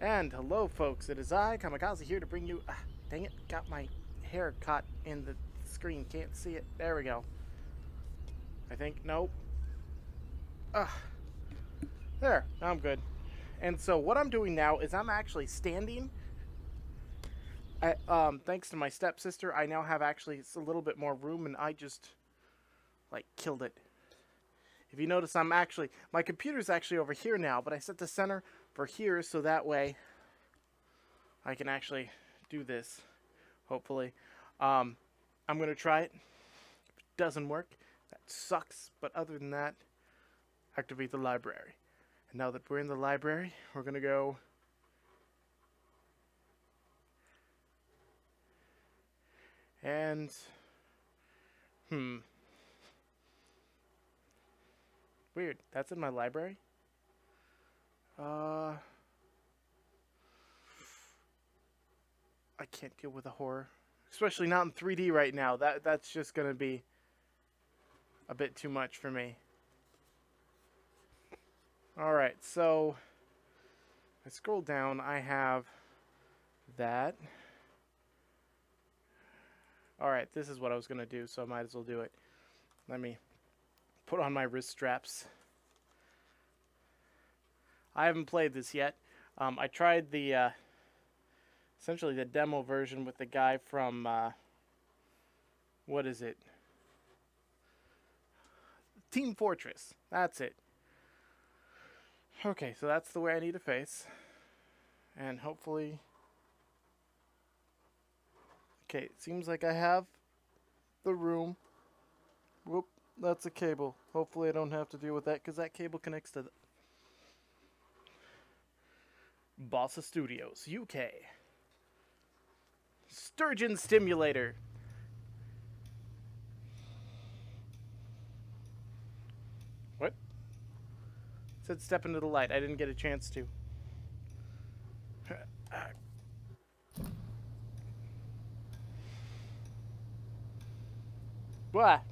And hello folks, it is I, Kamikaze, here to bring you, dang it, got my hair caught in the screen, can't see it, there we go, I think, nope, there, I'm good. And so what I'm doing now is I'm actually standing, thanks to my stepsister, I now have actually a little bit more room, and I just, like, killed it. If you notice, I'm actually, my computer's actually over here now, but I set the center for here so that way I can actually do this, hopefully. I'm going to try it. If it doesn't work, that sucks, but other than that, activate the library. And now that we're in the library, we're going to go and, weird, that's in my library. I can't deal with a horror, especially not in 3D right now. That's just gonna be a bit too much for me. All right, so I scroll down. I have that. All right, this is what I was gonna do, so I might as well do it. Let me put on my wrist straps. I haven't played this yet. I tried the essentially the demo version with the guy from what is it? Team Fortress. That's it. Okay, so that's the way I need to face, and hopefully. Okay, it seems like I have the room. Whoop. That's a cable. Hopefully I don't have to deal with that, because that cable connects to the Bossa Studios, UK. Sturgeon Stimulator. What? It said step into the light. I didn't get a chance to. What?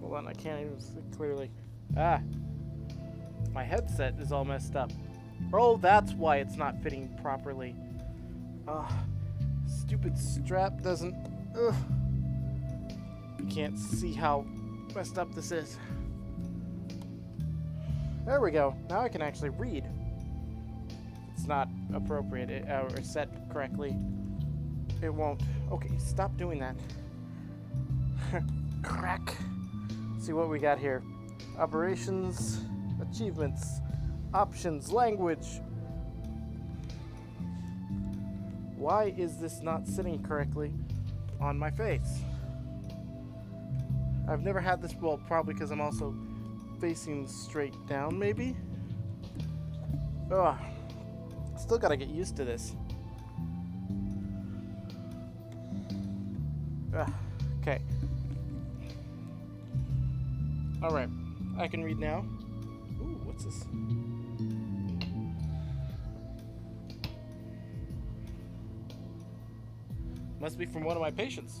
Hold on, I can't even see clearly. Ah, my headset is all messed up. Oh, that's why it's not fitting properly. Stupid strap doesn't. Ugh. You can't see how messed up this is. There we go. Now I can actually read. It's not appropriate or set correctly. It won't. Okay, stop doing that. Crack. See what we got here. Operations, achievements, options, language. Why is this not sitting correctly on my face? I've never had this. Well, probably because I'm also facing straight down, maybe. Ugh. Still gotta get used to this. Ugh. Okay. Alright, I can read now. Ooh, what's this? Must be from one of my patients.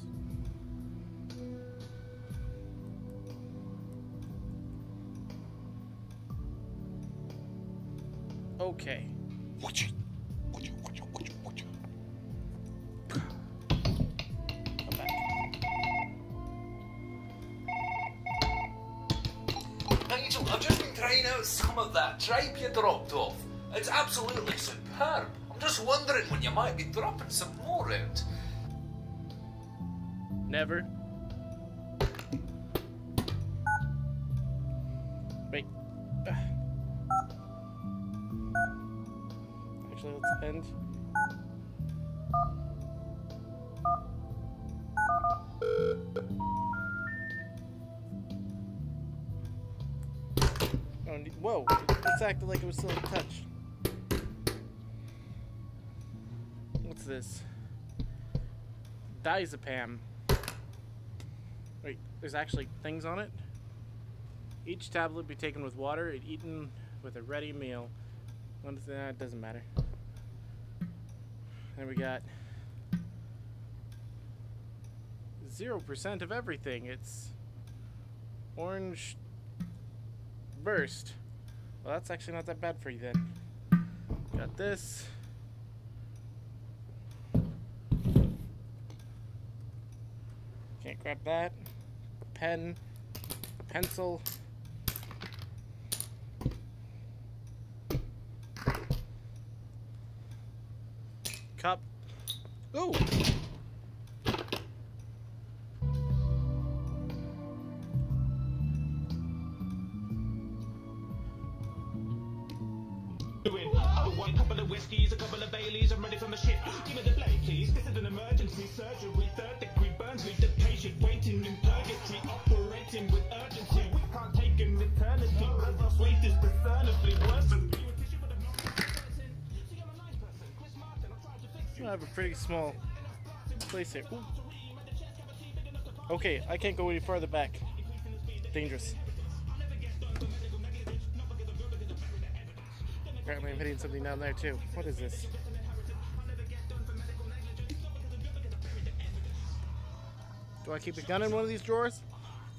Okay. I've just been trying out some of that tripe you dropped off. It's absolutely superb. I'm just wondering when you might be dropping some more out. Never. Wait. Actually, let's end. Whoa, it's acted like it was still in touch. What's this? Diazepam. Wait, there's actually things on it? Each tablet be taken with water and eaten with a ready meal. One thing, it doesn't matter. And we got 0% of everything. It's orange burst. Well, that's actually not that bad for you then. Got this. Can't grab that. Pen. Pencil. Cup. Ooh! A couple of whiskeys, a couple of Baileys, I'm ready for my shit. Give me the blade, please. This is an emergency surgery, 3rd degree burns. Leave the patient waiting in purgatory, operating with urgency. We can't take an eternity, because our sweet is discernibly worse than you. I have a pretty small place here. Ooh. Okay, I can't go any further back. Dangerous. Apparently I'm hitting something down there too. What is this? Do I keep a gun in one of these drawers?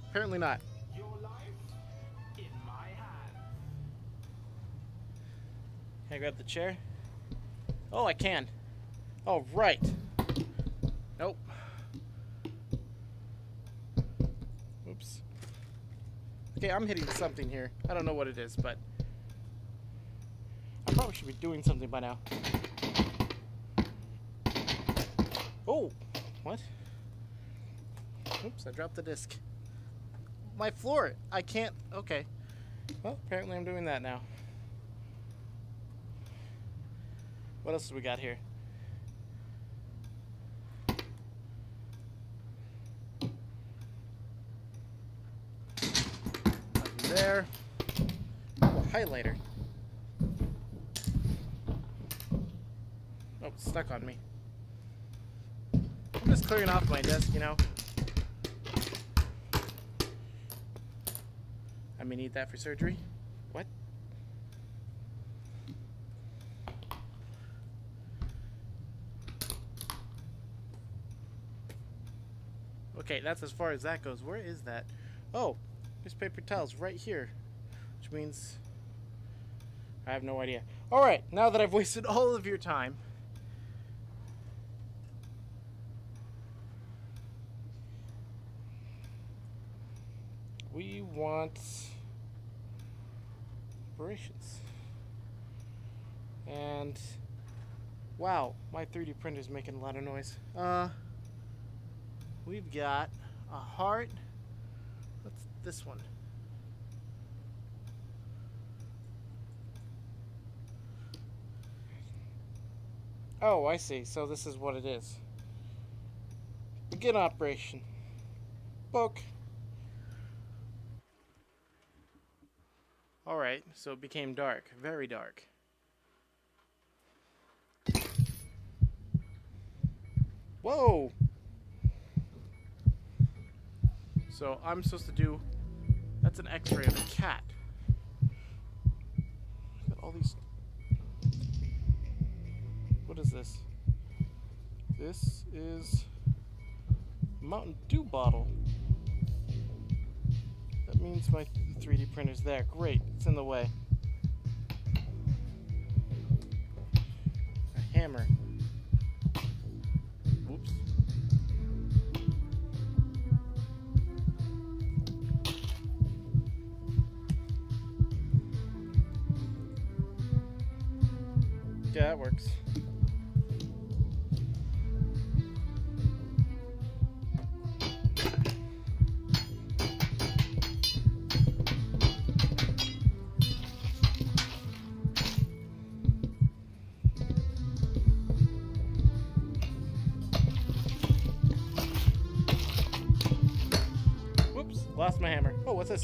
Apparently not. Can I grab the chair? Oh, I can. Oh, right. Nope. Oops. Okay, I'm hitting something here. I don't know what it is, but... probably should be doing something by now. Oh, what? Oops, I dropped the disc. My floor, I can't, okay. Well, apparently I'm doing that now. What else do we got here? Nothing there. Oh, highlighter. Oh, stuck on me. I'm just clearing off my desk, you know. I may need that for surgery. What? Okay, that's as far as that goes. Where is that? Oh, there's paper towels right here. Which means... I have no idea. Alright, now that I've wasted all of your time... we want operations. And wow, my 3D printer's making a lot of noise. We've got a heart. What's this one? Oh, I see. So this is what it is. Begin operation. Book. Alright, so it became dark. Very dark. Whoa! So I'm supposed to do... that's an x-ray of a cat. Got all these... what is this? This is... a Mountain Dew bottle. That means my 3D printer's there. Great, it's in the way. A hammer. Oops. Yeah, that works. Lost my hammer. Oh, what's this?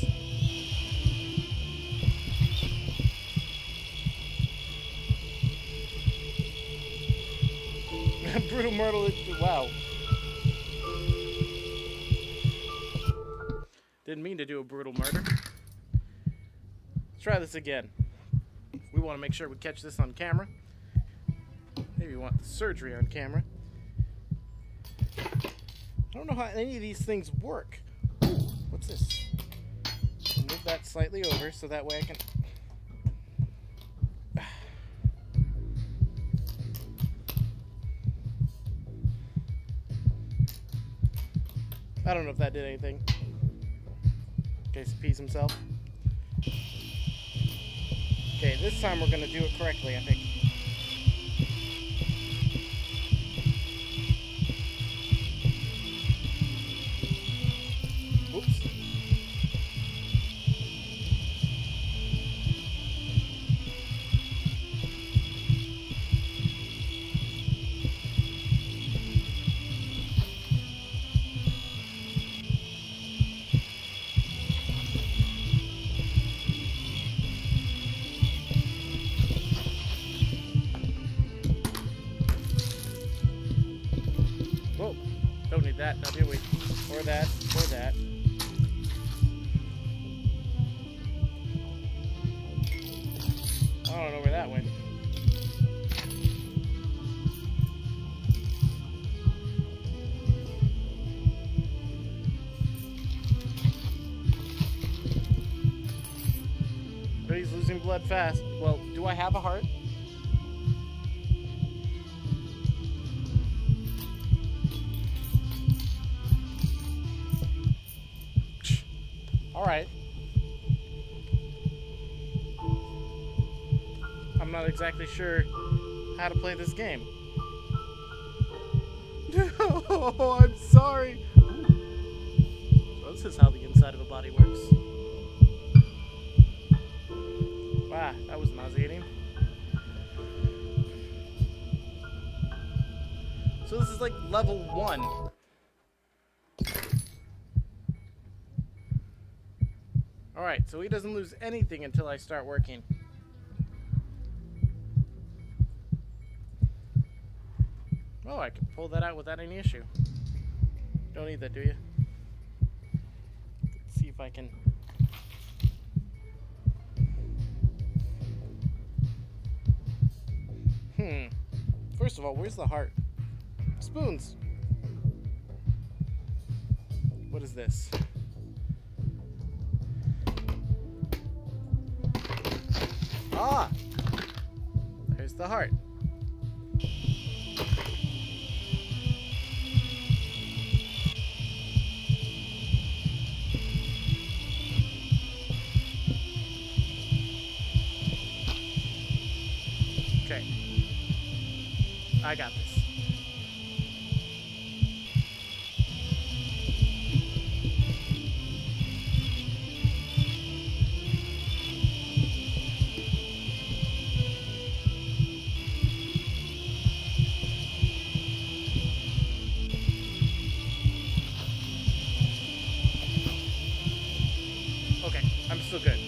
Brew Myrtle. Wow. Didn't mean to do a brutal murder. Let's try this again. We want to make sure we catch this on camera. Maybe we want the surgery on camera. I don't know how any of these things work. What's this? Move that slightly over so that way I can... I don't know if that did anything. In case he pees himself. Okay, this time we're going to do it correctly, I think. Blood fast. Well, do I have a heart? All right. I'm not exactly sure how to play this game. No, I'm sorry. So this is how the inside of a body works. Wow, that was nauseating. So this is like level 1. Alright, so he doesn't lose anything until I start working. Oh, I can pull that out without any issue. Don't need that, do you? Let's see if I can... First of all, where's the heart? Spoons! What is this? Ah! There's the heart. I got this. Okay, I'm still good.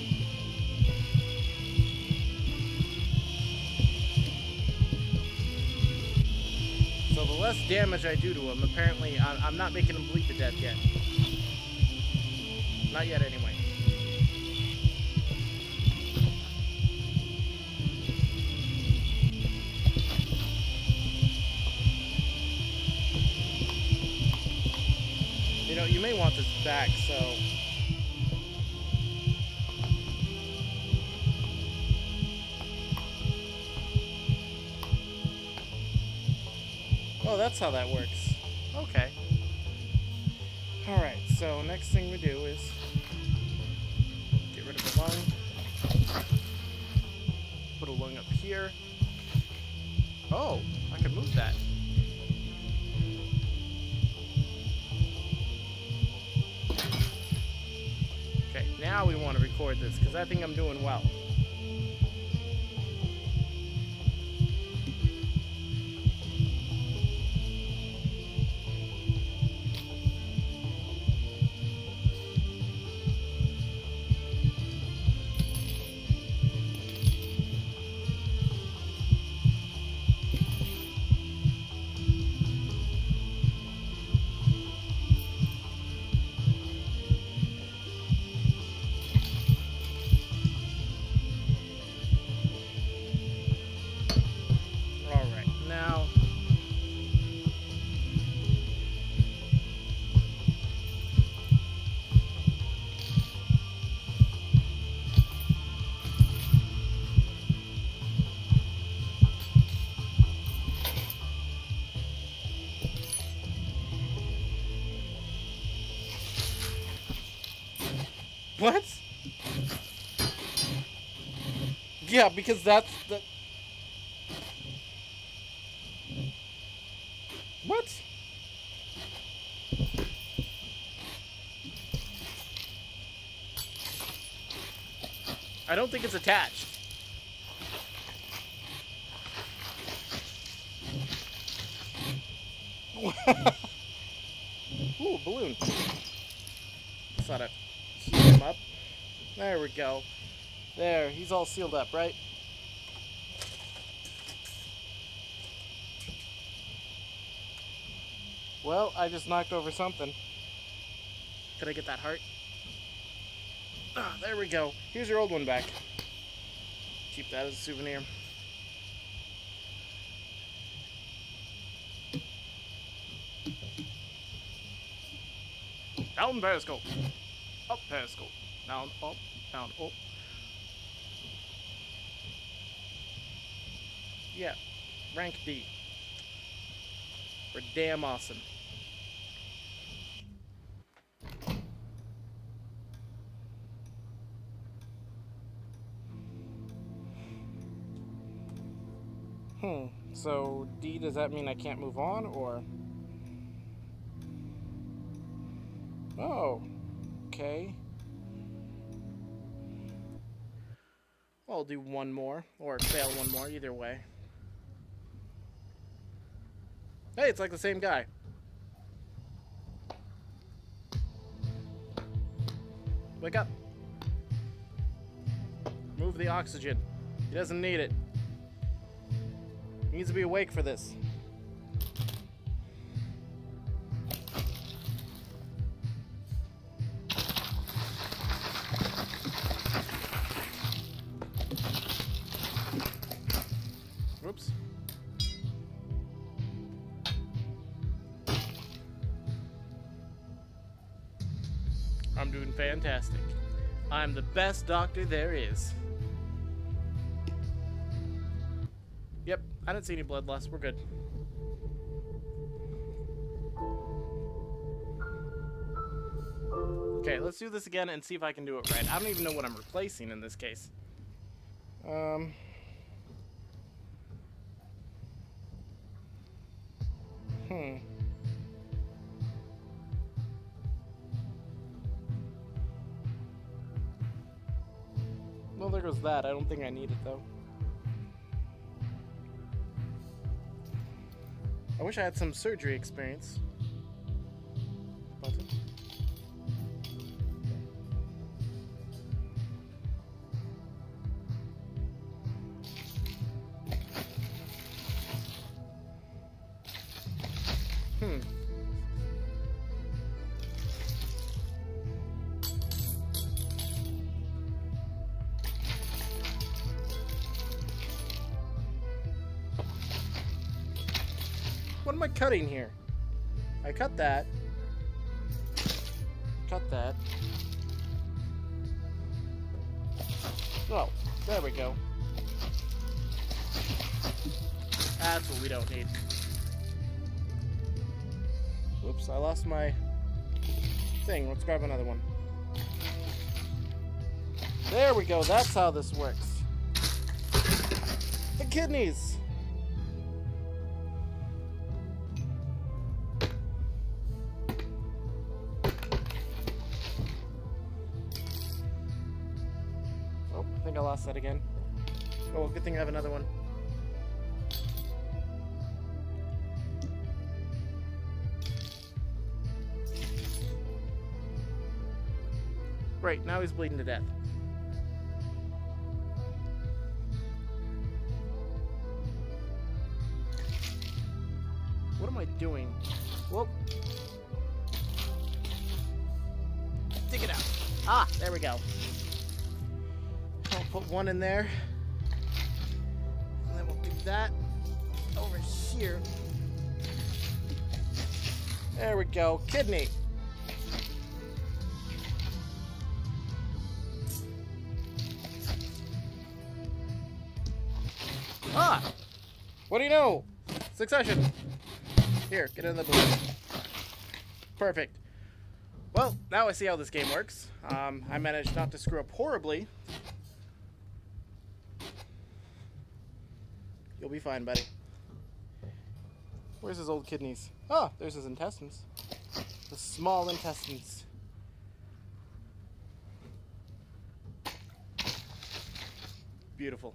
Less damage I do to him, apparently I'm not making him bleed to death yet. Not yet anyway. You know, you may want this back, so... Oh, that's how that works. Okay. Alright, so next thing we do is get rid of the lung. Put a lung up here. Oh, I can move that. Okay, now we want to record this because I think I'm doing well. Yeah, because that's the... What? I don't think it's attached. Ooh, balloon. Let's not seal him up. There we go. There, he's all sealed up, right? Well, I just knocked over something. Could I get that heart? Ah, there we go. Here's your old one back. Keep that as a souvenir. Down periscope. Up periscope. Down, up, down, up. Yeah, rank D. We're damn awesome. So D, does that mean I can't move on, or? Oh, okay. Well, I'll do one more, or fail one more, either way. Hey, it's like the same guy. Wake up. Move the oxygen. He doesn't need it. He needs to be awake for this. Oops. I'm doing fantastic. I'm the best doctor there is. Yep, I didn't see any blood loss. We're good. Okay, let's do this again and see if I can do it right. I don't even know what I'm replacing in this case. Well, there goes that. I don't think I need it, though. I wish I had some surgery experience. Button. What am I cutting here? I cut that. Cut that. Oh, there we go. That's what we don't need. Oops, I lost my thing. Let's grab another one. There we go. That's how this works. The kidneys. I lost that again. Oh, well, good thing I have another one. Right, now he's bleeding to death. What am I doing? Whoop. Dig it out. Ah, there we go. Put one in there, and then we'll do that over here. There we go, kidney. Ah! What do you know? Succession. Here, get in the balloon. Perfect. Well, now I see how this game works. I managed not to screw up horribly. You'll be fine, buddy. Where's his old kidneys? Oh, there's his intestines. The small intestines. Beautiful.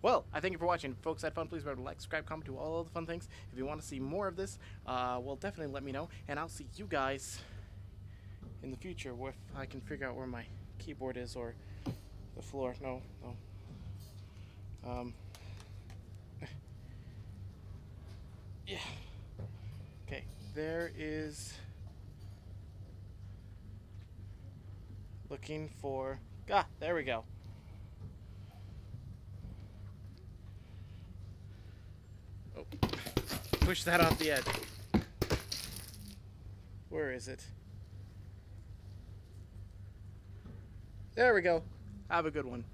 Well, I thank you for watching. Folks, had fun. Please remember to like, subscribe, comment, do all the fun things. If you want to see more of this, well, definitely let me know. And I'll see you guys in the future if I can figure out where my keyboard is or the floor. No. Yeah. Okay, there is... Looking for... Ah, there we go. Push that off the edge. Where is it? There we go. Have a good one.